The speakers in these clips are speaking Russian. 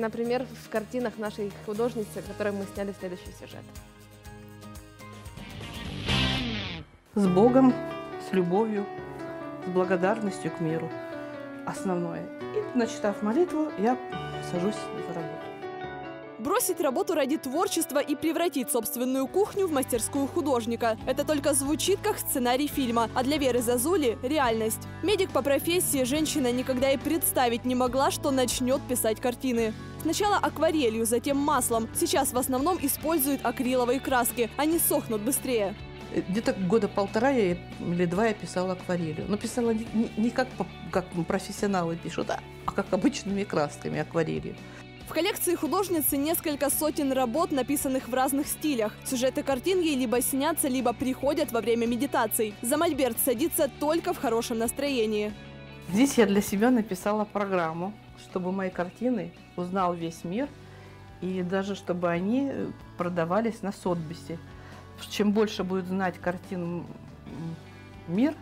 Например, в картинах нашей художницы, которые мы сняли в следующий сюжет. С Богом, с любовью, с благодарностью к миру. Основное. И, начитав молитву, я сажусь за работу. Бросить работу ради творчества и превратить собственную кухню в мастерскую художника. Это только звучит как сценарий фильма, а для Веры Зазули – реальность. Медик по профессии, женщина никогда и представить не могла, что начнет писать картины. Сначала акварелью, затем маслом. Сейчас в основном используют акриловые краски, они сохнут быстрее. Где-то года полтора или два я писала акварелью. Но писала не как профессионалы пишут, а как обычными красками акварелью. В коллекции художницы несколько сотен работ, написанных в разных стилях. Сюжеты картин ей либо снятся, либо приходят во время медитаций. За мольберт садится только в хорошем настроении. Здесь я для себя написала программу, чтобы мои картины узнал весь мир. И даже чтобы они продавались на сотбиси. Чем больше будет знать картин мир,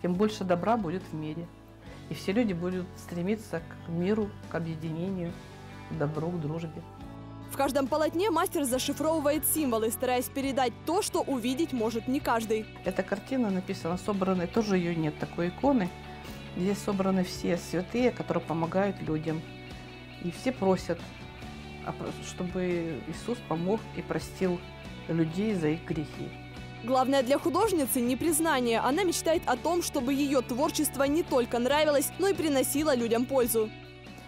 тем больше добра будет в мире. И все люди будут стремиться к миру, к объединению, к добру, к дружбе. В каждом полотне мастер зашифровывает символы, стараясь передать то, что увидеть может не каждый. Эта картина написана, собраны, тоже ее нет, такой иконы. Здесь собраны все святые, которые помогают людям. И все просят, чтобы Иисус помог и простил людей за их грехи. Главное для художницы не признание. Она мечтает о том, чтобы ее творчество не только нравилось, но и приносило людям пользу.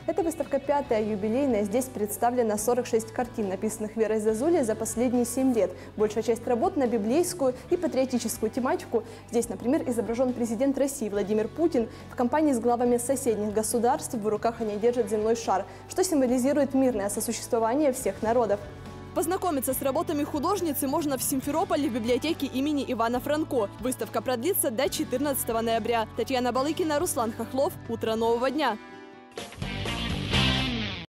Эта выставка пятая, юбилейная. Здесь представлено 46 картин, написанных Верой Зазулей за последние 7 лет. Большая часть работ на библейскую и патриотическую тематику. Здесь, например, изображен президент России Владимир Путин в компании с главами соседних государств. В руках они держат земной шар, что символизирует мирное сосуществование всех народов. Познакомиться с работами художницы можно в Симферополе в библиотеке имени Ивана Франко. Выставка продлится до 14 ноября. Татьяна Балыкина, Руслан Хохлов. Утро нового дня.